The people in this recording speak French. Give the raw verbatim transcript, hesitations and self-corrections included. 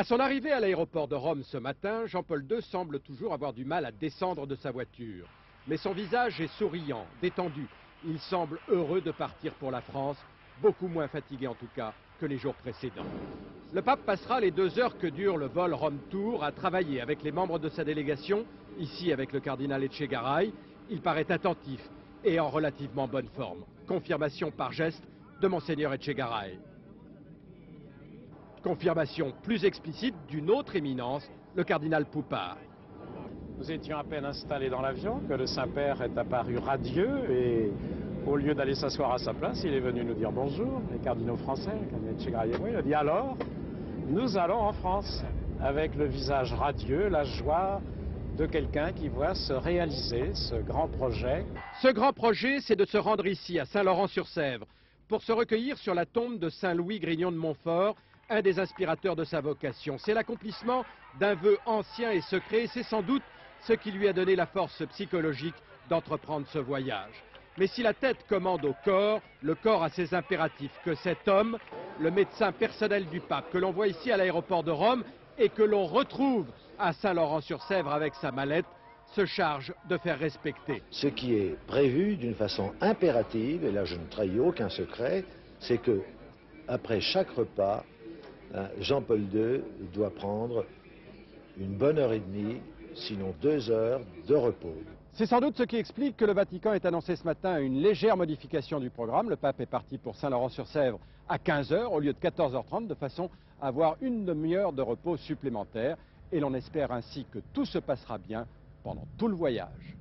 À son arrivée à l'aéroport de Rome ce matin, Jean-Paul deux semble toujours avoir du mal à descendre de sa voiture. Mais son visage est souriant, détendu. Il semble heureux de partir pour la France, beaucoup moins fatigué en tout cas que les jours précédents. Le pape passera les deux heures que dure le vol Rome-Tours à travailler avec les membres de sa délégation, ici avec le cardinal Etchegaray. Il paraît attentif et en relativement bonne forme. Confirmation par geste de Monseigneur Etchegaray. Confirmation plus explicite d'une autre éminence, le cardinal Poupard. Nous étions à peine installés dans l'avion que le Saint-Père est apparu radieux et au lieu d'aller s'asseoir à sa place, il est venu nous dire bonjour, les cardinaux français, le cardinal Etchegaray, il a dit alors, nous allons en France, avec le visage radieux, la joie de quelqu'un qui voit se réaliser ce grand projet. Ce grand projet, c'est de se rendre ici, à Saint-Laurent-sur-Sèvre, pour se recueillir sur la tombe de Saint-Louis Grignon de Montfort, un des inspirateurs de sa vocation. C'est l'accomplissement d'un vœu ancien et secret, et c'est sans doute ce qui lui a donné la force psychologique d'entreprendre ce voyage. Mais si la tête commande au corps, le corps a ses impératifs. Que cet homme, le médecin personnel du pape, que l'on voit ici à l'aéroport de Rome et que l'on retrouve à Saint-Laurent-sur-Sèvre avec sa mallette, se charge de faire respecter. Ce qui est prévu d'une façon impérative, et là je ne trahis aucun secret, c'est que après chaque repas, Jean-Paul deux doit prendre une bonne heure et demie, sinon deux heures de repos. C'est sans doute ce qui explique que le Vatican ait annoncé ce matin une légère modification du programme. Le pape est parti pour Saint-Laurent-sur-Sèvre à quinze heures au lieu de quatorze heures trente, de façon à avoir une demi-heure de repos supplémentaire. Et l'on espère ainsi que tout se passera bien pendant tout le voyage.